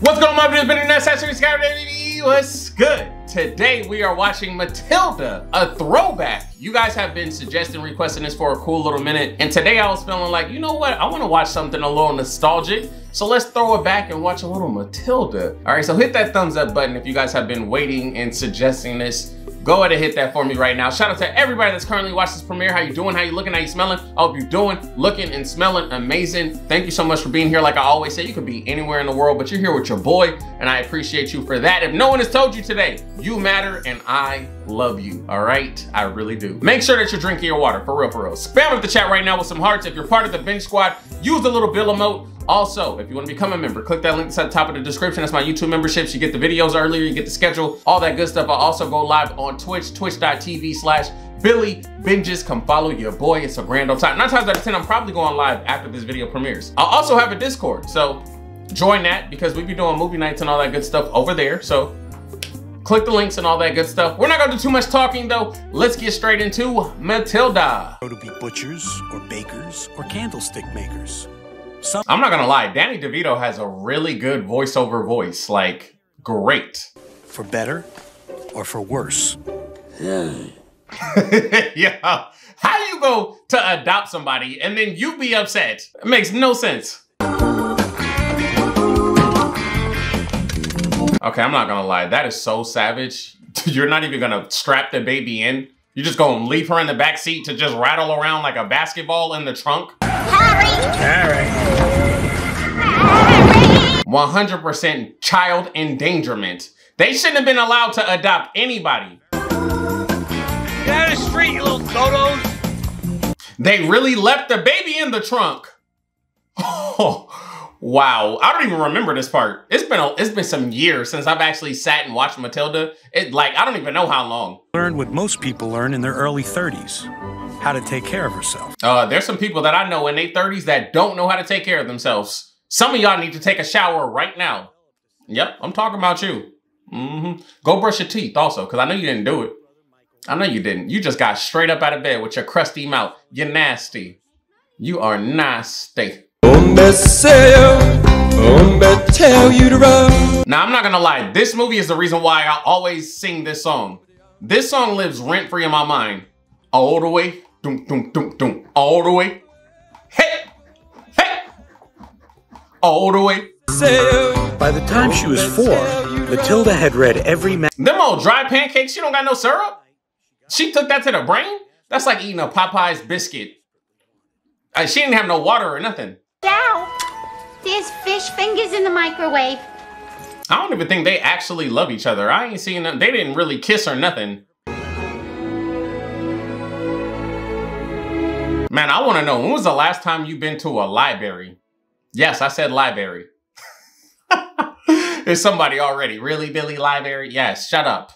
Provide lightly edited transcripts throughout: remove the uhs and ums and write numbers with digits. What's going on, my dudes? What's good? Today we are watching Matilda, a throwback. You guys have been suggesting, requesting this for a cool little minute. And today I was feeling like, you know what? I want to watch something a little nostalgic. So let's throw it back and watch a little Matilda. All right, so hit that thumbs up button if you guys have been waiting and suggesting this. Go ahead and hit that for me right now. Shout out to everybody that's currently watching this premiere. How you doing? How you looking? How you smelling? I hope you're doing, looking, and smelling amazing. Thank you so much for being here. Like I always say, you could be anywhere in the world, but you're here with your boy, and I appreciate you for that. If no one has told you today, you matter, and I love you, all right? I really do. Make sure that you're drinking your water, for real, for real. Spam up the chat right now with some hearts. If you're part of the Binge Squad, use the little bill emote. Also, if you want to become a member, click that link that's at the top of the description. That's my YouTube memberships. You get the videos earlier, you get the schedule, all that good stuff. I also go live on Twitch, twitch.tv/BillyBinges. Come follow your boy. It's a grand old time. 9 times out of 10, I'm probably going live after this video premieres. I also have a Discord, so join that because we be doing movie nights and all that good stuff over there. So click the links and all that good stuff. We're not going to do too much talking though. Let's get straight into Matilda. It'll be butchers or bakers or candlestick makers. I'm not gonna lie, Danny DeVito has a really good voiceover voice, like, great. For better or for worse. Yeah, how you go to adopt somebody and then you be upset? It makes no sense. Okay, I'm not gonna lie, that is so savage. You're not even gonna strap the baby in. You're just gonna leave her in the back seat to just rattle around like a basketball in the trunk? Harry! 100% child endangerment. They shouldn't have been allowed to adopt anybody. Get out of the street, you little dodos. They really left the baby in the trunk. Oh, wow. I don't even remember this part. It's been some years since I've actually sat and watched Matilda. I don't even know how long. Learned what most people learn in their early 30s. How to take care of herself. There's some people that I know in their 30s that don't know how to take care of themselves. Some of y'all need to take a shower right now. Yep, I'm talking about you. Mm-hmm. Go brush your teeth also, because I know you didn't do it. I know you didn't. You just got straight up out of bed with your crusty mouth. You're nasty. You are nasty. Now, I'm not gonna lie. This movie is the reason why I always sing this song. This song lives rent-free in my mind. All the way. Doom, doom, doom, doom. All the way. Hey! Hey! All the way. By the time she was 4, Matilda had read every man. Them old dry pancakes, you don't got no syrup? She took that to the brain? That's like eating a Popeye's biscuit. She didn't have no water or nothing. Now, there's fish fingers in the microwave. I don't even think they actually love each other. I ain't seen them. They didn't really kiss or nothing. Man, I want to know, when was the last time you been to a library? Yes, I said library. There's somebody already. Really, Billy? Library? Yes, shut up.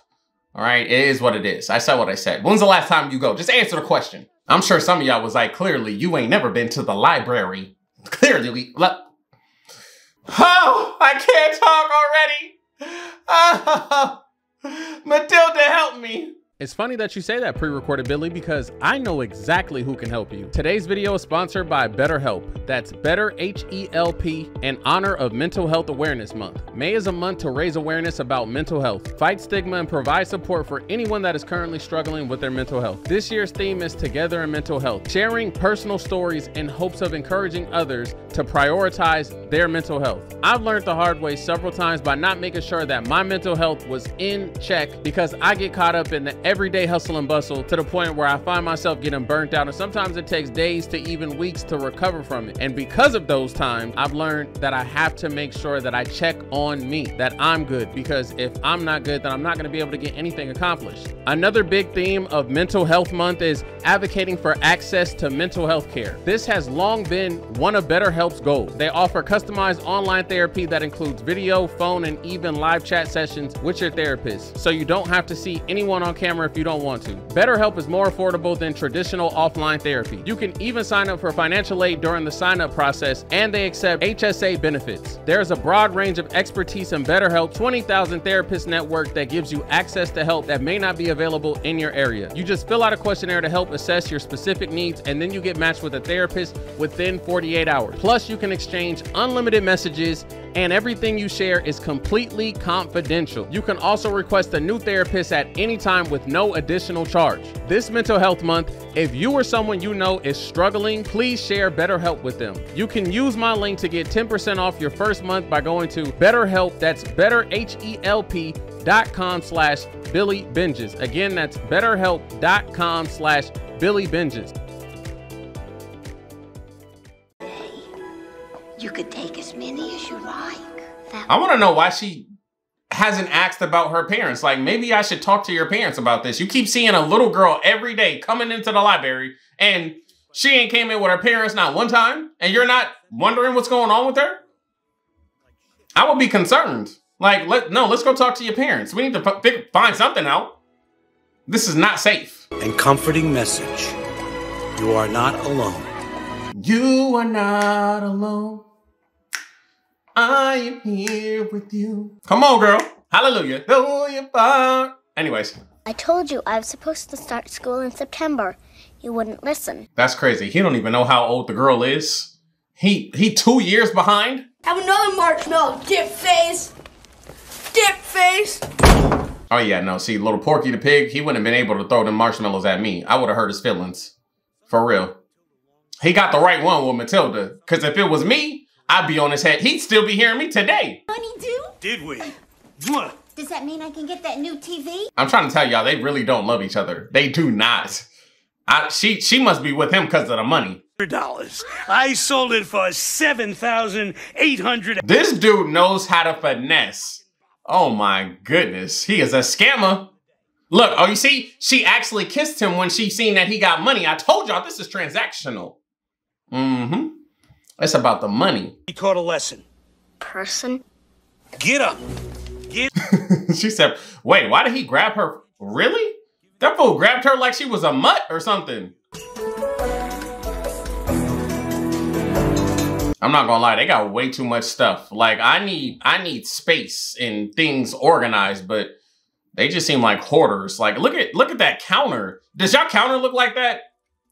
All right, it is what it is. I said what I said. When's the last time you go? Just answer the question. I'm sure some of y'all was like, clearly, you ain't never been to the library. Clearly, oh, I can't talk already. Oh, Matilda, help me. It's funny that you say that, pre-recorded Billy, because I know exactly who can help you. Today's video is sponsored by BetterHelp. That's Better H-E-L-P, in honor of Mental Health Awareness Month. May is a month to raise awareness about mental health, fight stigma, and provide support for anyone that is currently struggling with their mental health. This year's theme is Together in Mental Health, sharing personal stories in hopes of encouraging others to prioritize their mental health. I've learned the hard way several times by not making sure that my mental health was in check, because I get caught up in the everyday hustle and bustle to the point where I find myself getting burnt out, and sometimes it takes days to even weeks to recover from it. And because of those times, I've learned that I have to make sure that I check on me, that I'm good, because if I'm not good, then I'm not going to be able to get anything accomplished. Another big theme of Mental Health Month is advocating for access to mental health care. This has long been one of BetterHelp's goals. They offer customized online therapy that includes video, phone, and even live chat sessions with your therapist, so you don't have to see anyone on camera if you don't want to. BetterHelp is more affordable than traditional offline therapy. You can even sign up for financial aid during the sign-up process, and they accept HSA benefits. There's a broad range of expertise in BetterHelp's 20,000 therapist network that gives you access to help that may not be available in your area. You just fill out a questionnaire to help assess your specific needs, and then you get matched with a therapist within 48 hours. Plus, you can exchange unlimited messages and everything you share is completely confidential. You can also request a new therapist at any time with no additional charge. This Mental Health Month, if you or someone you know is struggling, please share BetterHelp with them. You can use my link to get 10% off your first month by going to BetterHelp, that's BetterHelp.com/BillyBinges. Again, that's BetterHelp.com/BillyBinges. You could take as many as you like. I want to know why she hasn't asked about her parents. Like, maybe I should talk to your parents about this. You keep seeing a little girl every day coming into the library, and she ain't came in with her parents not one time, and you're not wondering what's going on with her? I would be concerned. Like, let's go talk to your parents. We need to find something out. This is not safe. And comforting message. You are not alone. You are not alone. I am here with you. Come on, girl. Hallelujah. Anyways. I told you I was supposed to start school in September. You wouldn't listen. That's crazy. He don't even know how old the girl is. He 2 years behind. Have another marshmallow, dip face. Dip face. Oh yeah, no. See, little Porky the pig, he wouldn't have been able to throw them marshmallows at me. I would have hurt his feelings. For real. He got the right one with Matilda. Because if it was me, I'd be on his head. He'd still be hearing me today. Honeydew? Did we? Does that mean I can get that new TV? I'm trying to tell y'all, they really don't love each other. They do not. She must be with him because of the money. $100. I sold it for $7,800. This dude knows how to finesse. Oh my goodness. He is a scammer. Look, oh, you see? She actually kissed him when she seen that he got money. I told y'all this is transactional. Mm-hmm. It's about the money. He taught a lesson. Person. Get up. Get. She said, wait, why did he grab her? Really? That fool grabbed her like she was a mutt or something. I'm not gonna lie, they got way too much stuff. Like, I need space and things organized, but they just seem like hoarders. Like, look at that counter. Does y'all counter look like that?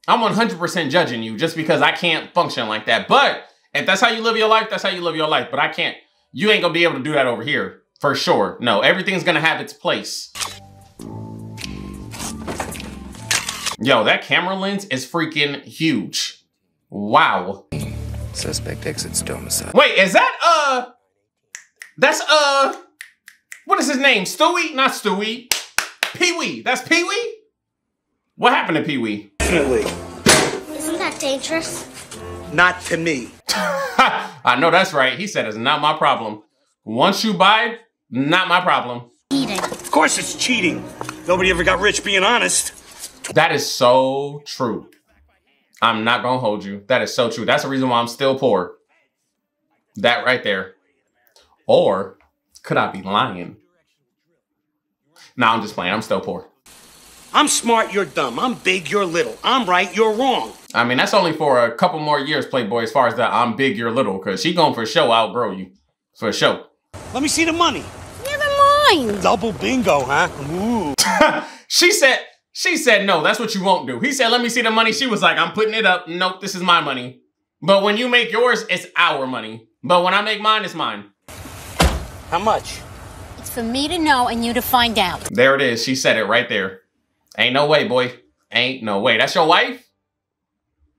I'm 100% judging you just because I can't function like that. But if that's how you live your life, that's how you live your life. But I can't. You ain't gonna be able to do that over here for sure. No, everything's gonna have its place. Yo, that camera lens is freaking huge. Wow. Suspect exits domicile. Wait, is that what is his name? Stewie? Not Stewie. Pee-wee. That's Pee-wee? What happened to Pee-wee? Isn't that dangerous? Not to me. I know that's right. He said it's not my problem. Once you buy, not my problem. Cheating. Of course it's cheating. Nobody ever got rich being honest. That is so true. I'm not gonna hold you. That is so true. That's the reason why I'm still poor. That right there. Or could I be lying? Nah, I'm just playing. I'm still poor. I'm smart, you're dumb. I'm big, you're little. I'm right, you're wrong. I mean, that's only for a couple more years, Playboy, as far as that I'm big, you're little, because she going for show outgrow you. For show. Let me see the money. Never mind. Double bingo, huh? Ooh. She said, no, that's what you won't do. He said, let me see the money. She was like, I'm putting it up. Nope, this is my money. But when you make yours, it's our money. But when I make mine, it's mine. How much? It's for me to know and you to find out. There it is. She said it right there. Ain't no way, boy. Ain't no way. That's your wife?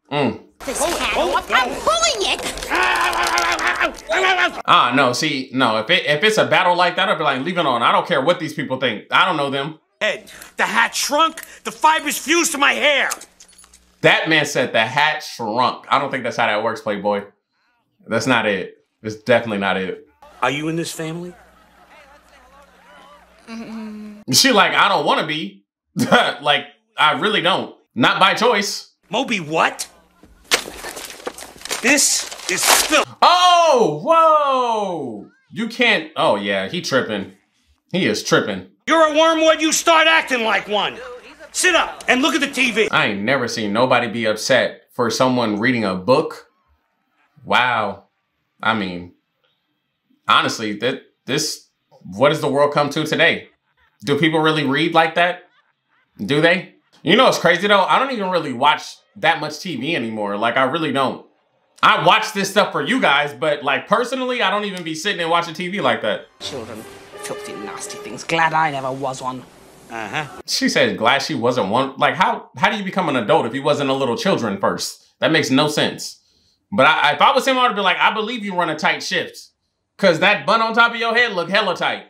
Mm. This cattle up. I'm pulling it. Ah, no. See, no. If it's a battle like that, I'll be like, leave it on. I don't care what these people think. I don't know them. Head. The hat shrunk. The fibers fused to my hair. That man said the hat shrunk. I don't think that's how that works, Playboy. That's not it. It's definitely not it. Are you in this family? She like, I don't want to be. Like, I really don't. Not by choice. Moby, what? This is still. Oh, whoa. You can't. Oh, yeah. He tripping. He is tripping. You're a wormwood. You start acting like one. Sit up and look at the TV. I ain't never seen nobody be upset for someone reading a book. Wow. I mean, honestly, what does the world come to today? Do people really read like that? Do they? You know, it's crazy though. I don't even really watch that much TV anymore. Like I really don't. I watch this stuff for you guys, but like personally, I don't even be sitting and watching TV like that. Children, filthy, nasty things. Glad I never was one. Uh-huh. She said glad she wasn't one. Like how do you become an adult if you wasn't a little children first? That makes no sense. But if I was him, I would be like, I believe you run a tight shift. Cause that bun on top of your head look hella tight.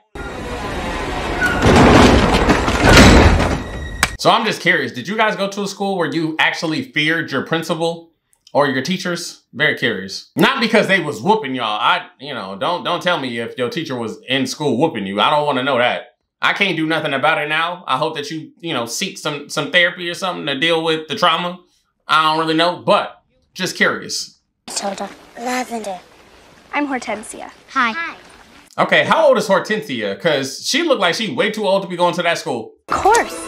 So I'm just curious, did you guys go to a school where you actually feared your principal or your teachers? Very curious. Not because they was whooping y'all. You know, don't tell me if your teacher was in school whooping you. I don't want to know that. I can't do nothing about it now. I hope that you know, seek some therapy or something to deal with the trauma. I don't really know, but just curious. Soda. Lavender. I'm Hortensia. Hi. Hi. Okay, how old is Hortensia? Because she looked like she way too old to be going to that school. Of course.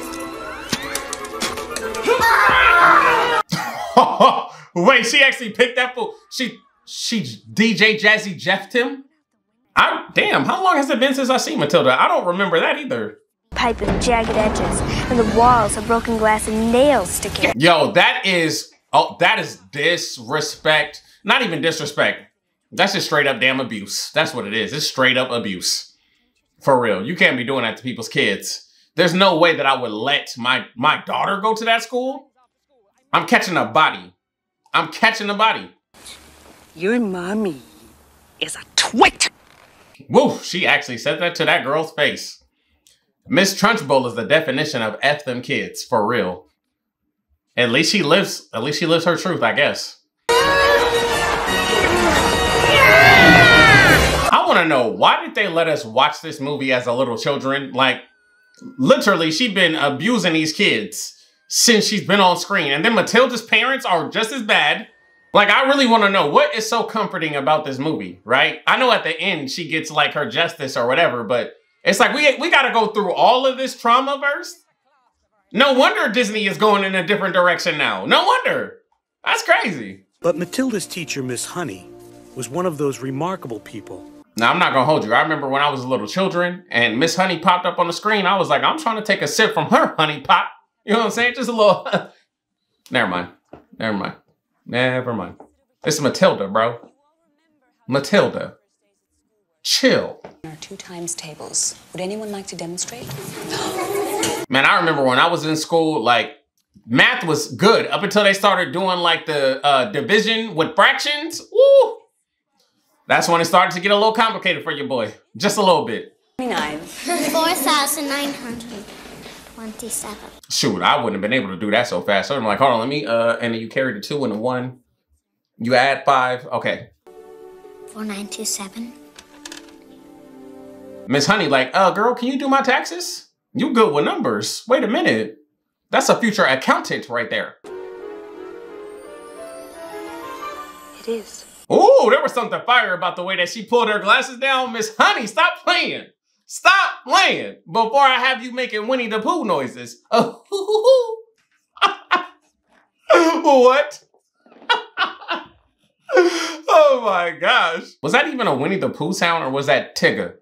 Wait, she actually picked that fool. She DJ Jazzy Jeffed him? Damn, how long has it been since I seen Matilda? I don't remember that either. Pipe and jagged edges, and the walls of broken glass and nails sticking. Yo, that is disrespect. Not even disrespect. That's just straight up damn abuse. That's what it is. It's straight up abuse. For real. You can't be doing that to people's kids. There's no way that I would let my daughter go to that school. I'm catching a body. I'm catching a body. Your mommy is a twit. Woo, she actually said that to that girl's face. Miss Trunchbull is the definition of F them kids, for real. At least she lives her truth, I guess. I want to know, why did they let us watch this movie as a little children? Like, literally, she's been abusing these kids since she's been on screen. And then Matilda's parents are just as bad. Like, I really want to know what is so comforting about this movie, right? I know at the end she gets like her justice or whatever, but it's like we got to go through all of this trauma first. No wonder Disney is going in a different direction now. No wonder. That's crazy. But Matilda's teacher, Miss Honey, was one of those remarkable people. Now, I'm not going to hold you. I remember when I was a little children and Miss Honey popped up on the screen. I was like, I'm trying to take a sip from her honey pop. You know what I'm saying? Just a little. Never mind. It's Matilda, bro. Matilda. Chill. There are 2 times tables. Would anyone like to demonstrate? Man, I remember when I was in school, like, math was good up until they started doing, like, the division with fractions. Woo! That's when it started to get a little complicated for your boy. Just a little bit. 29. 4,927. Shoot, I wouldn't have been able to do that so fast. So I'm like, hold on, let me, and then you carry the 2 and the 1. You add 5, okay. 4,927. Miss Honey, like, girl, can you do my taxes? You good with numbers. Wait a minute. That's a future accountant right there. It is. Ooh, there was something fire about the way that she pulled her glasses down. Miss Honey, stop playing. Stop playing before I have you making Winnie the Pooh noises. Oh, what? Oh my gosh. Was that even a Winnie the Pooh sound or was that Tigger?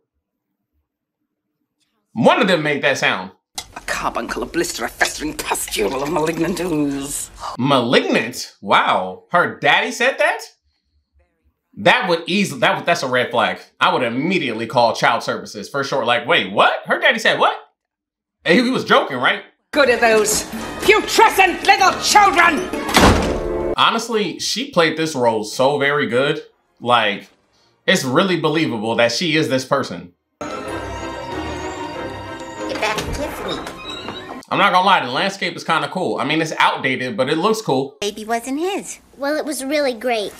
One of them made that sound. A carbuncle, a blister, a festering pustule of malignant ooze. Malignant? Wow. Her daddy said that? That's a red flag. I would immediately call child services for sure. Like, wait, what? Her daddy said what? And he was joking, right? Good of those putrescent little children. Honestly, she played this role so very good. Like, it's really believable that she is this person. Get back to me. I'm not gonna lie, the landscape is kind of cool. I mean, it's outdated, but it looks cool. Baby wasn't his. Well, it was really great.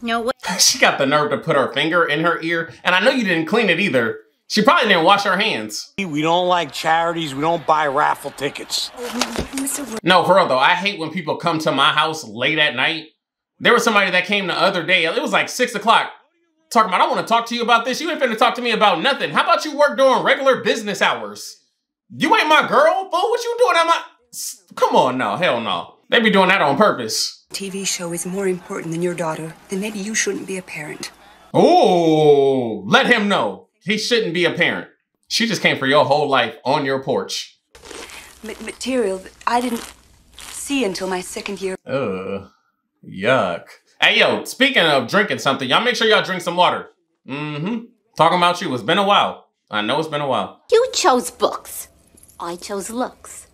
No way. She got the nerve to put her finger in her ear. And I know you didn't clean it either. She probably didn't wash her hands. We don't like charities. We don't buy raffle tickets. No, for real though, I hate when people come to my house late at night. There was somebody that came the other day. It was like 6 o'clock. Talking about, I want to talk to you about this. You ain't finna talk to me about nothing. How about you work during regular business hours? You ain't my girl, fool. What you doing at my... Come on now. Hell no. They be doing that on purpose. TV show is more important than your daughter, then maybe you shouldn't be a parent. Oh, let him know. He shouldn't be a parent. She just came for your whole life on your porch. Material that I didn't see until my 2nd year. Yuck. Hey, yo, speaking of drinking something, y'all make sure y'all drink some water. Mm-hmm. Talking about you. It's been a while. I know it's been a while. You chose books. I chose looks.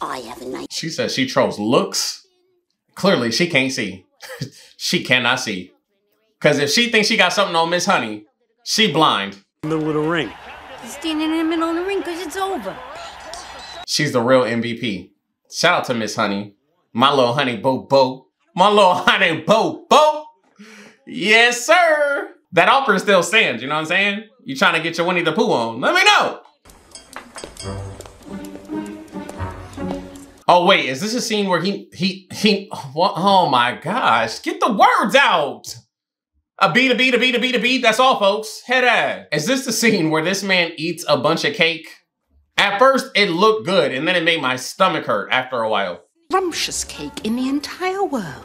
I have a nice... She says she chose looks. Clearly, she can't see. She cannot see. Because if she thinks she got something on Miss Honey, she blind. In the middle of the ring. You're standing in the middle of the ring because it's over. She's the real MVP. Shout out to Miss Honey. My little honey bo-bo. My little honey bo-bo. Yes, sir. That offer still stands, you know what I'm saying? You trying to get your Winnie the Pooh on. Let me know. Oh, wait, is this a scene where he, oh my gosh, get the words out. A B to B to B to B to B, that's all folks, head ass. Is this the scene where this man eats a bunch of cake? At first it looked good and then it made my stomach hurt after a while. Rumptious cake in the entire world.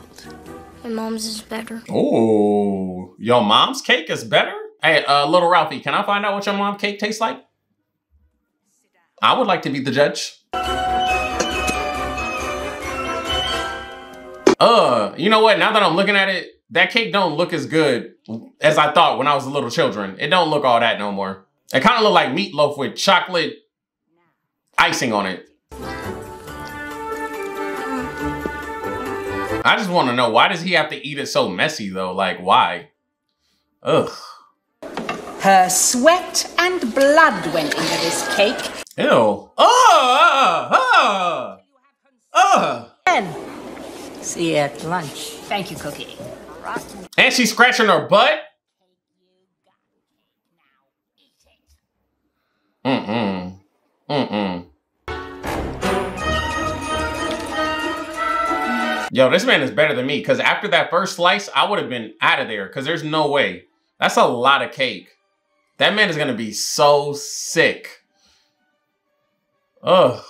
My mom's is better. Oh, your mom's cake is better? Hey, little Ralphie, can I find out what your mom's cake tastes like? I would like to be the judge. You know what? Now that I'm looking at it, that cake don't look as good as I thought when I was a little children. It don't look all that no more. It kind of look like meatloaf with chocolate icing on it. I just want to know, why does he have to eat it so messy though? Like, why? Ugh. Her sweat and blood went into this cake. Ew. See you at lunch. Thank you, Cookie. And she's scratching her butt? Mm-mm. Mm-mm. Yo, this man is better than me, because after that first slice, I would have been out of there, because there's no way. That's a lot of cake. That man is going to be so sick. Ugh.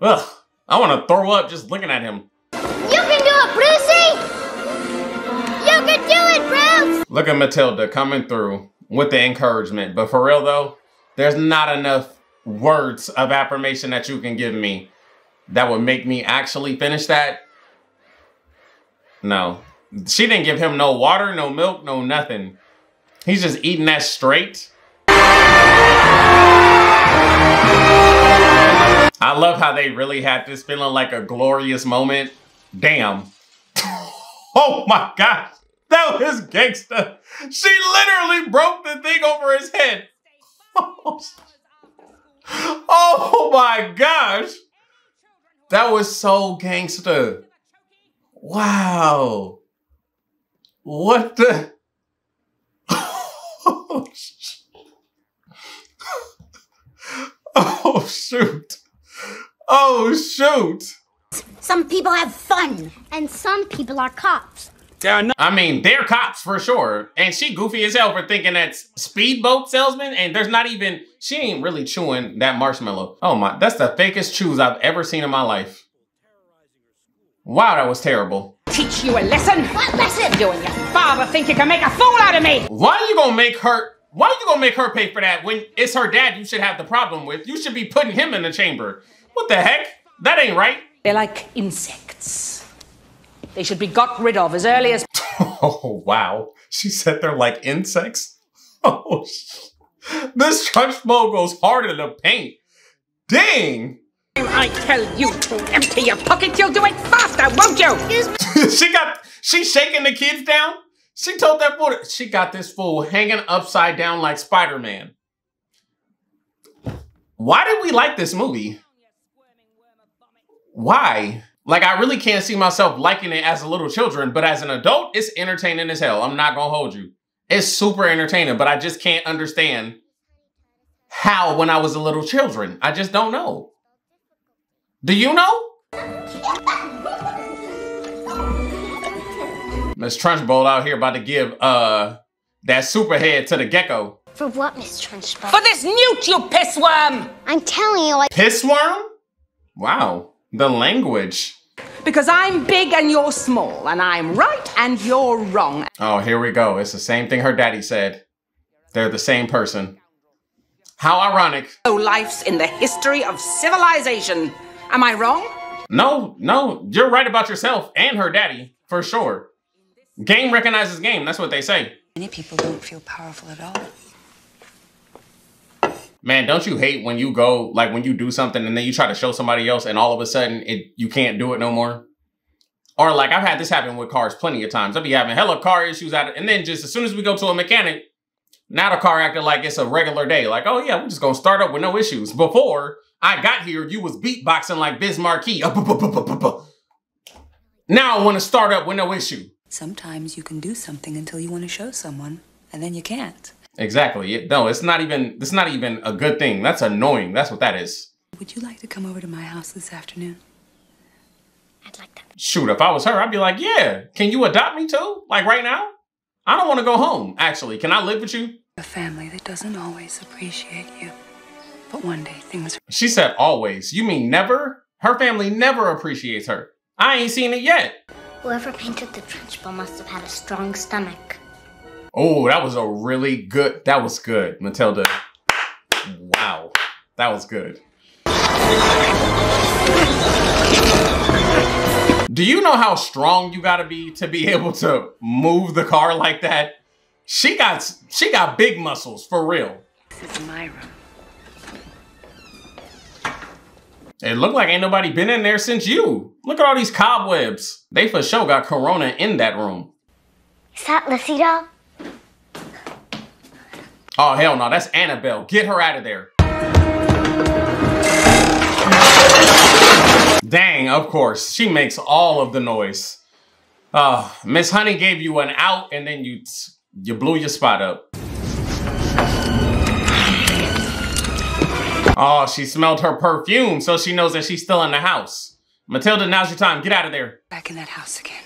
Ugh. I want to throw up just looking at him. Look at Matilda coming through with the encouragement. But for real though, there's not enough words of affirmation that you can give me that would make me actually finish that. No, she didn't give him no water, no milk, no nothing. He's just eating that straight. I love how they really had this feeling like a glorious moment. Damn. Oh my God. That was gangsta. She literally broke the thing over his head. Oh my gosh. That was so gangsta. Wow. What the? Oh, shoot. Oh, shoot. Some people have fun and some people are cops. I mean, they're cops for sure. And she goofy as hell for thinking that's speedboat salesman. And there's not even, she ain't really chewing that marshmallow. Oh my, that's the fakest chews I've ever seen in my life. Wow, that was terrible. Teach you a lesson? What lesson? You and your father think you can make a fool out of me. Why are you gonna make her pay for that when it's her dad you should have the problem with? You should be putting him in the chamber. What the heck? That ain't right. They're like insects. They should be got rid of as early as... Oh, wow. She said they're like insects? Oh, this trench mole goes hard in the paint. Dang. When I tell you to empty your pocket, you'll do it faster, won't you? Excuse me. She's shaking the kids down. She told that fool, she got this fool hanging upside down like Spider-Man. Why did we like this movie? Why? Like, I really can't see myself liking it as a little children, but as an adult, it's entertaining as hell. I'm not gonna hold you. It's super entertaining, but I just can't understand how when I was a little children. I just don't know. Do you know? Miss Trunchbull out here about to give that super head to the gecko. For what, Miss Trunchbull? For this newt, you pissworm! I'm telling you, I... Pissworm? Wow. The language. Because I'm big and you're small, and I'm right and you're wrong. Oh, here we go. It's the same thing her daddy said. They're the same person. How ironic. Oh, life's in the history of civilization. Am I wrong? No, no, you're right about yourself and her daddy, for sure. Game recognizes game. That's what they say. Many people don't feel powerful at all. Man, don't you hate when you go, like when you do something and then you try to show somebody else and all of a sudden you can't do it no more? Or like I've had this happen with cars plenty of times. I'll be having hella car issues out, and then just as soon as we go to a mechanic, now the car acted like it's a regular day. Like, oh yeah, we're just gonna start up with no issues. Before I got here, you was beatboxing like Biz Markie. Now I want to start up with no issue. Sometimes you can do something until you want to show someone, and then you can't. Exactly. No, it's not even a good thing. That's annoying. That's what that is. Would you like to come over to my house this afternoon? I'd like that. Shoot, if I was her, I'd be like, yeah. Can you adopt me too? Like right now? I don't want to go home, actually. Can I live with you? A family that doesn't always appreciate you. But one day things... She said always. You mean never? Her family never appreciates her. I ain't seen it yet. Whoever painted the trench bowl must have had a strong stomach. Oh, that was a really good... That was good, Matilda. Wow. That was good. Do you know how strong you gotta be to be able to move the car like that? She got big muscles, for real. This is my room. It looked like ain't nobody been in there since you. Look at all these cobwebs. They for sure got Corona in that room. Is that Lizzie doll? Oh, hell no, that's Annabelle. Get her out of there. Dang, of course. She makes all of the noise. Miss Honey gave you an out and then you blew your spot up. Oh, she smelled her perfume, so she knows that she's still in the house. Matilda, now's your time. Get out of there. Back in that house again.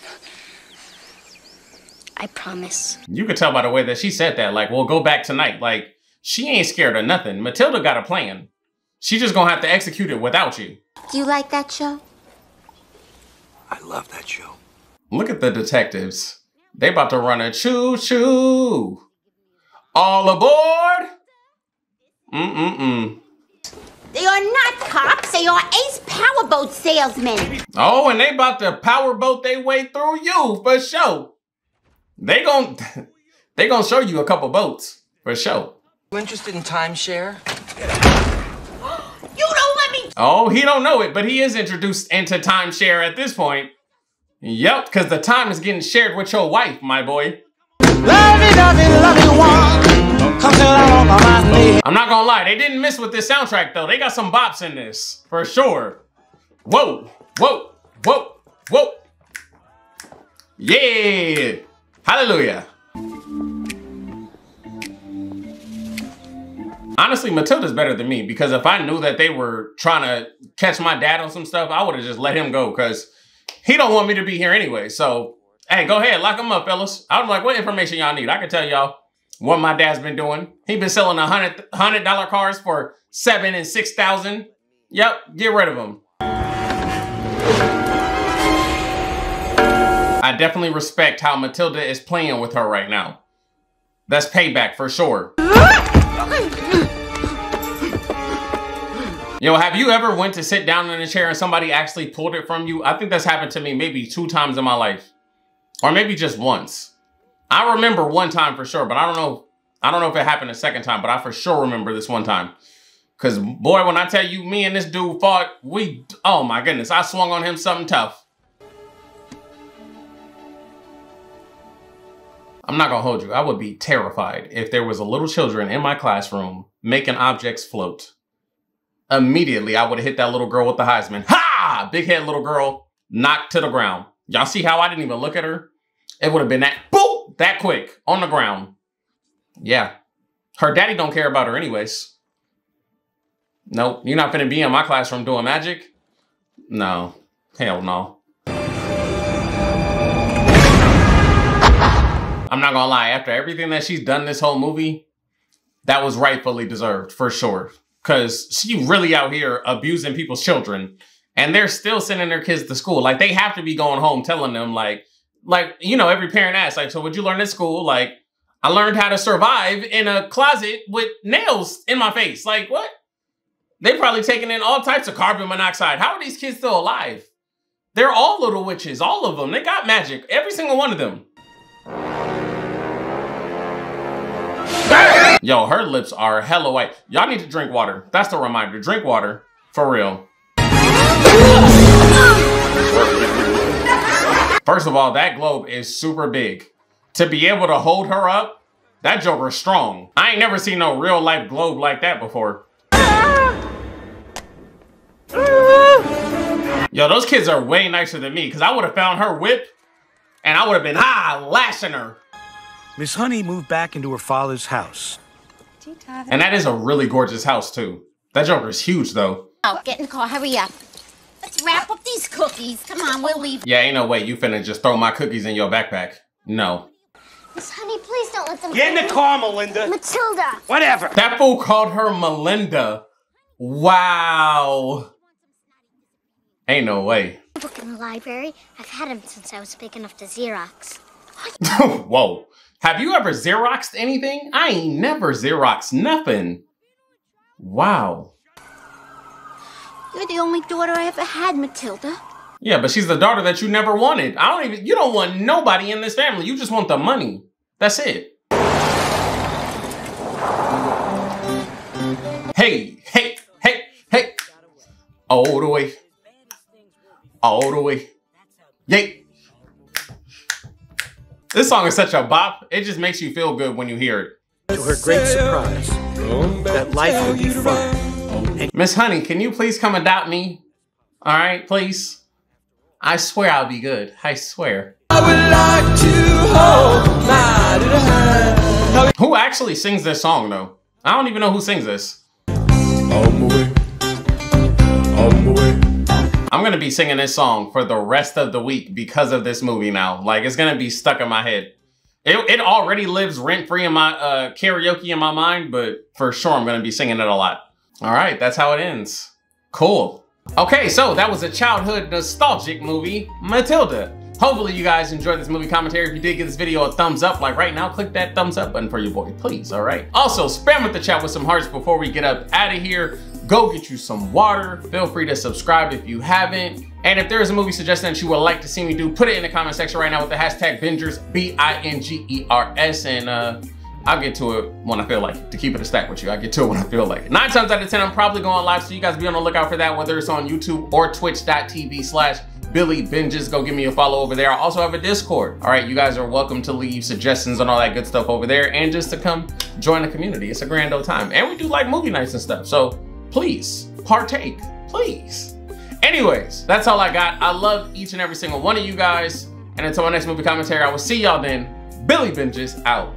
I promise. You could tell by the way that she said that. Like, we'll go back tonight. Like, she ain't scared of nothing. Matilda got a plan. She just gonna have to execute it without you. Do you like that show? I love that show. Look at the detectives. They about to run a choo-choo. All aboard! Mm-mm-mm. They are not cops, they are ace powerboat salesmen. Oh, and they about to powerboat their way through you, for sure. They gonna show you a couple boats, for sure. You interested in timeshare? Oh, he don't know it, but he is introduced into timeshare at this point. Yep, because the time is getting shared with your wife, my boy. I'm not gonna lie, they didn't miss with this soundtrack, though. They got some bops in this, for sure. Whoa, whoa, whoa, whoa. Yeah, hallelujah. Honestly, Matilda's better than me, because if I knew that they were trying to catch my dad on some stuff, I would have just let him go, because he don't want me to be here anyway. So, hey, go ahead. Lock him up, fellas. I'm like, what information y'all need? I can tell y'all what my dad's been doing. He been selling $100 cars for $7,000 and $6,000. Yep, get rid of him. I definitely respect how Matilda is playing with her right now. That's payback for sure. Yo, have you ever went to sit down in a chair and somebody actually pulled it from you? I think that's happened to me maybe 2 times in my life. Or maybe just once. I remember one time for sure, but I don't know if it happened a second time, but I for sure remember this one time. Cause boy, when I tell you me and this dude fought, oh my goodness, I swung on him something tough. I'm not gonna hold you. I would be terrified if there was a little children in my classroom making objects float. Immediately, I would have hit that little girl with the Heisman. Ha! Big head little girl, knocked to the ground. Y'all see how I didn't even look at her? It would have been that, boom, that quick, on the ground. Yeah. Her daddy don't care about her anyways. Nope, you're not finna be in my classroom doing magic? No, hell no. I'm not gonna lie, after everything that she's done this whole movie, that was rightfully deserved, for sure. Cause she really out here abusing people's children and they're still sending their kids to school. Like they have to be going home telling them like, you know, every parent asks like, so what'd you learn at school? Like I learned how to survive in a closet with nails in my face. Like what? They probably taking in all types of carbon monoxide. How are these kids still alive? They're all little witches, all of them. They got magic, every single one of them. Yo, her lips are hella white. Y'all need to drink water. That's the reminder. Drink water. For real. First of all, that globe is super big. To be able to hold her up, that joker's strong. I ain't never seen no real life globe like that before. Yo, those kids are way nicer than me, because I would have found her whip and I would have been lashing her. Miss Honey moved back into her father's house. And that is a really gorgeous house, too. That joker's huge, though. Oh, get in the car, hurry up. Let's wrap up these cookies. Come on, we'll leave. Yeah, ain't no way you finna just throw my cookies in your backpack. No. Miss Honey, please don't let them get in the car, Melinda. Matilda. Whatever. That fool called her Melinda. Wow. Ain't no way. Book in the library. I've had him since I was big enough to Xerox. Whoa. Have you ever Xeroxed anything? I ain't never Xeroxed nothing. Wow. You're the only daughter I ever had, Matilda. Yeah, but she's the daughter that you never wanted. You don't want nobody in this family. You just want the money. That's it. Hey, hey, hey, hey. All the way. All the way. Yay. This song is such a bop. It just makes you feel good when you hear it. To her great surprise, that life will be fun. Miss Honey, can you please come adopt me? All right, please. I swear I'll be good. I swear. I would like to hold my hand. Who actually sings this song, though? I don't even know who sings this. I'm gonna be singing this song for the rest of the week because of this movie now. Like, it's gonna be stuck in my head. It already lives rent-free in my karaoke in my mind, but for sure I'm gonna be singing it a lot. All right, that's how it ends. Cool. Okay, so that was a childhood nostalgic movie, Matilda. Hopefully you guys enjoyed this movie commentary. If you did, give this video a thumbs up. Like right now, click that thumbs up button for your boy, please, all right? Also, spam with the chat with some hearts before we get up out of here. Go get you some water. Feel free to subscribe if you haven't. And if there is a movie suggestion that you would like to see me do, put it in the comment section right now with the hashtag Bingers, B-I-N-G-E-R-S, and I'll get to it when I feel like it. To keep it a stack with you, I get to it when I feel like it. 9 times out of 10, I'm probably going live, so you guys be on the lookout for that, whether it's on YouTube or twitch.tv/BillyBinges. Go give me a follow over there. I also have a Discord. All right, you guys are welcome to leave suggestions and all that good stuff over there, and just to come join the community. It's a grand old time. And we do like movie nights and stuff, so please partake, please. Anyways, that's all I got. I love each and every single one of you guys. And until my next movie commentary, I will see y'all then. BillyBinges out.